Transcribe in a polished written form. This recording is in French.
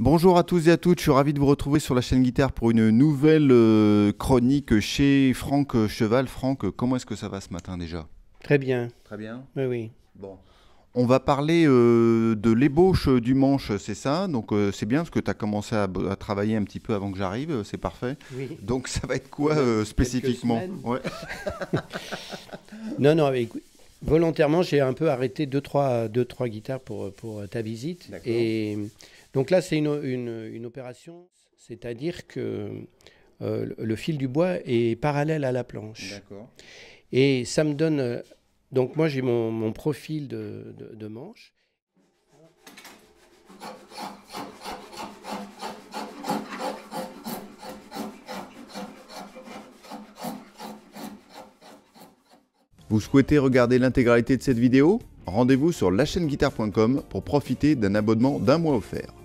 Bonjour à tous et à toutes, je suis ravi de vous retrouver sur la chaîne Guitare pour une nouvelle chronique chez Franck Cheval. Franck, comment est-ce que ça va ce matin déjà? Très bien. Très bien? Oui, oui. Bon. On va parler de l'ébauche du manche, c'est ça? Donc c'est bien parce que tu as commencé à travailler un petit peu avant que j'arrive, c'est parfait. Oui. Donc ça va être quoi spécifiquement? Ouais. Non, non, avec... Volontairement, j'ai un peu arrêté deux, trois guitares pour ta visite. Et donc là, c'est une opération, c'est-à-dire que le fil du bois est parallèle à la planche. Et ça me donne... Donc moi, j'ai mon profil de manche. Vous souhaitez regarder l'intégralité de cette vidéo? Rendez-vous sur lachaîneguitare.com pour profiter d'un abonnement d'1 mois offert.